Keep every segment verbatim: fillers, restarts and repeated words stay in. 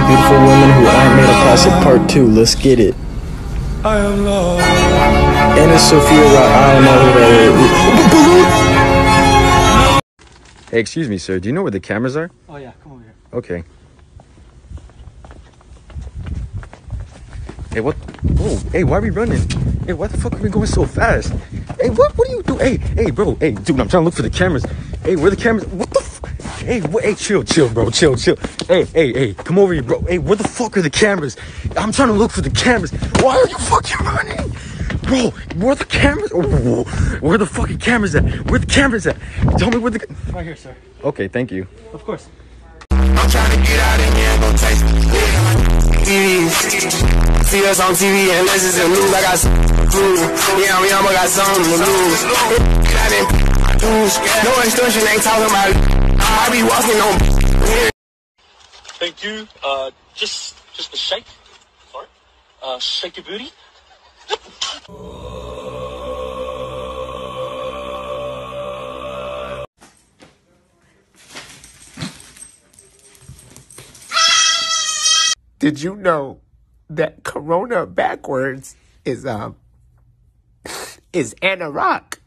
five beautiful women who aren't made a classic part two. Let's get it. I am love. Anna Sophia Rock. I don't know who that is. Hey, excuse me, sir. Do you know where the cameras are? Oh yeah, come over here. Okay. Hey, what? Oh, hey, why are we running? Hey, why the fuck are we going so fast? Hey, what? What do you do? Hey, hey, bro. Hey, dude, I'm trying to look for the cameras. Hey, where are the cameras? What the? Hey, wait, hey, chill, chill, bro, chill, chill. Hey, hey, hey, come over here, bro. Hey, where the fuck are the cameras? I'm trying to look for the cameras. Why are you fucking running? Bro, where are the cameras? Oh, where are the fucking cameras at? Where are the cameras at? Tell me where the... Right here, sir. Okay, thank you. Of course. I'm trying to get out of here and go taste T V. See us on T V and this is the news. I got some clues. Yeah, we almost got some to lose. I didn't lose. No extortion ain't talking about... I be walking on. Thank you. Uh, just, just a shake. Sorry. Uh, shake your booty. Did you know that Corona backwards is um is Anna Rock?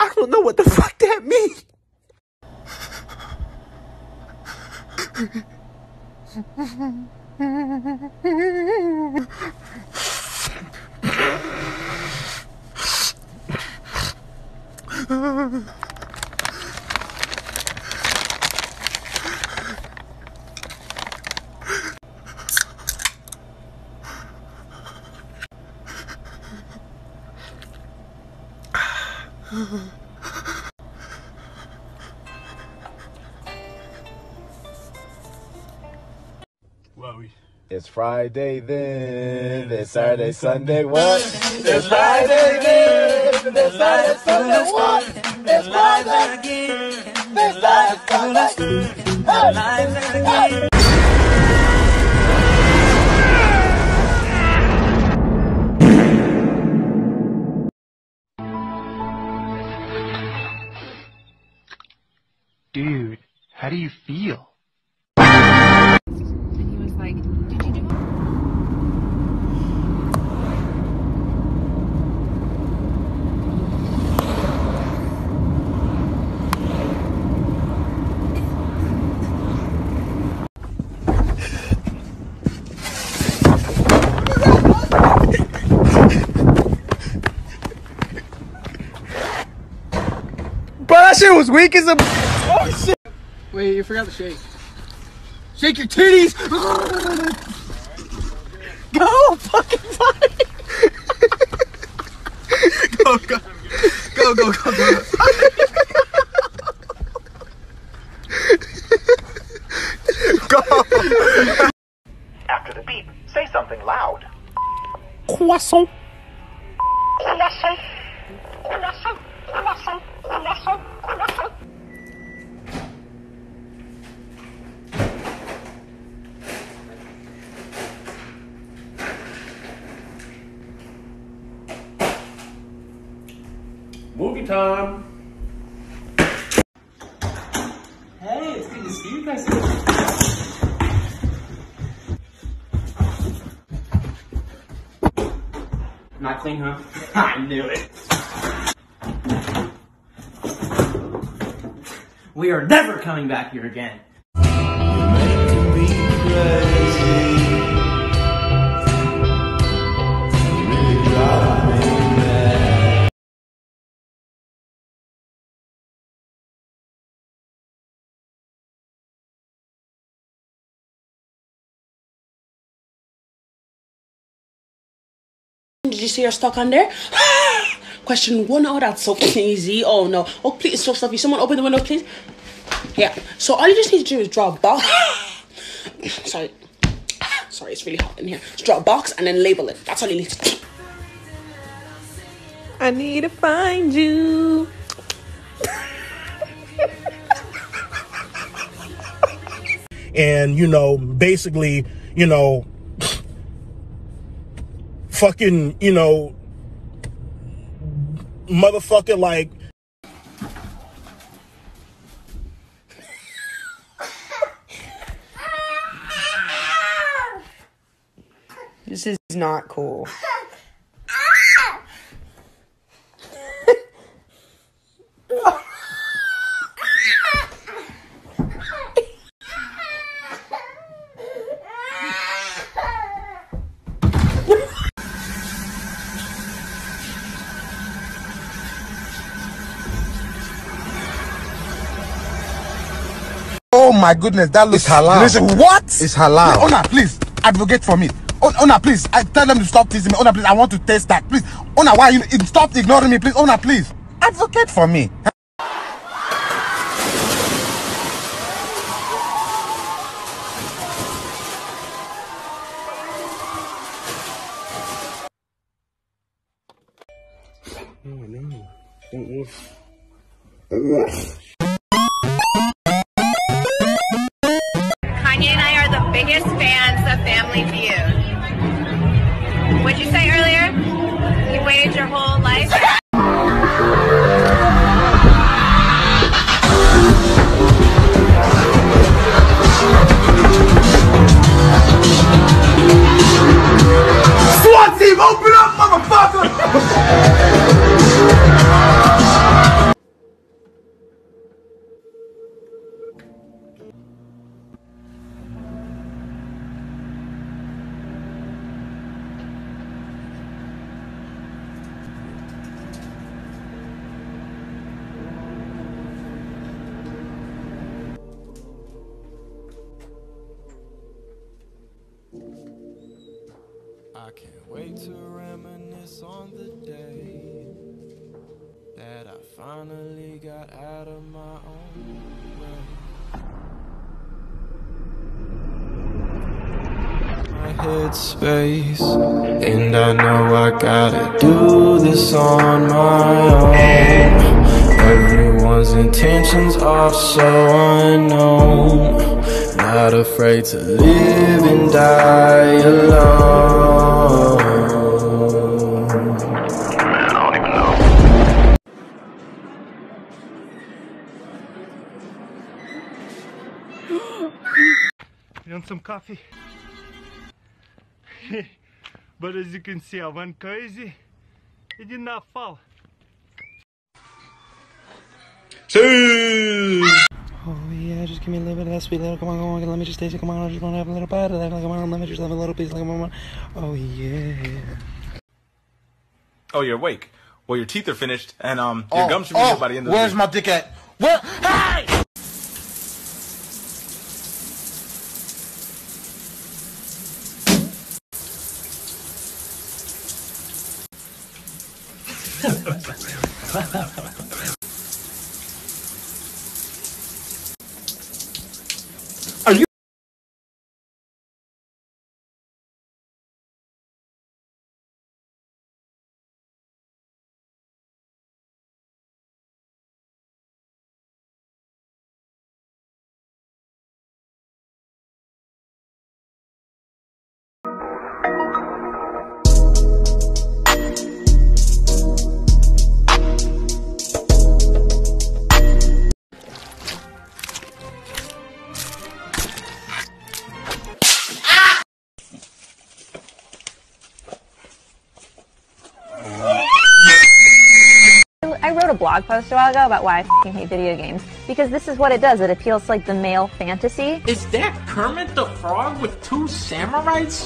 I don't know what the fuck that means. It's Friday then, it's Saturday, Sunday, what? It's Friday then, it's Saturday, Sunday, what? It's Friday again, it's Saturday, Sunday, hey! Dude, how do you feel? And he was like, did you do it? Bro, that shit was weak as a... Oh, shit. Wait, you forgot to shake. Shake your titties! Right. Go, fucking fight! Go, go. Go, go, go, go. Go! After the beep, say something loud. Croissant. Croissant. Croissant. Croissant. Croissant. Croissant. Movie time! Hey, it's good to see you guys. Not clean, huh? I knew it. We are never coming back here again. You make me crazy. You really drive me mad. Did you see her stuck on there? Question one, oh, that's so easy. Oh, no. Oh, please, stop, stop. Someone open the window, please. Yeah. So all you just need to do is draw a box. Sorry. Sorry, it's really hot in here. Just draw a box and then label it. That's all you need to do. I need to find you. And, you know, basically, you know, fucking, you know, motherfucker, like. This is not cool. Oh my goodness, that looks halal. Listen, what? It's halal. No, Ona, please, advocate for me. Ona, please, I tell them to stop teasing me. Ona, please, I want to taste that. Please, Ona, why you stop ignoring me? Please, Ona, please, advocate for me. Biggest fans of Family Feud. What'd you say earlier? You waited your whole life? SWAT team, open up, motherfucker! I can't wait to reminisce on the day that I finally got out of my own way. My headspace, and I know I gotta do this on my own. Everyone's intentions are so unknown. Not afraid to live and die alone. Man, I don't even know. You want some coffee? But as you can see, I went crazy. It did not fall. See! Oh yeah, just give me a little bit of that sweet little, come on, come on, let me just taste it, come on, I just want to have a little bite of that, come on, let me just have a little piece, come on, oh yeah. Oh, you're awake. Well, your teeth are finished, and um, your oh, gums should be oh, by the end of where's the where's my dick at? Where? Hey! Blog post a while ago about why I f***ing hate video games, because this is what it does. It appeals to like the male fantasy. Is that Kermit the Frog with two samurais?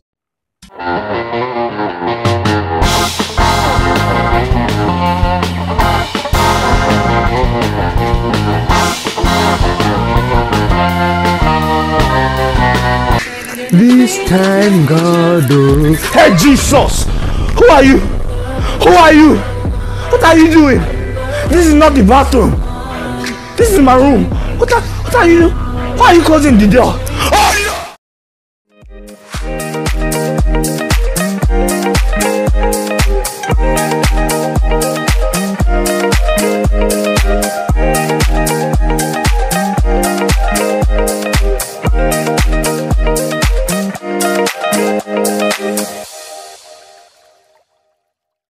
This time God will... Hey Jesus! Who are you? Who are you? What are you doing? This is not the bathroom. This is my room. What are, what are you? Why are you closing the door? Oh, no!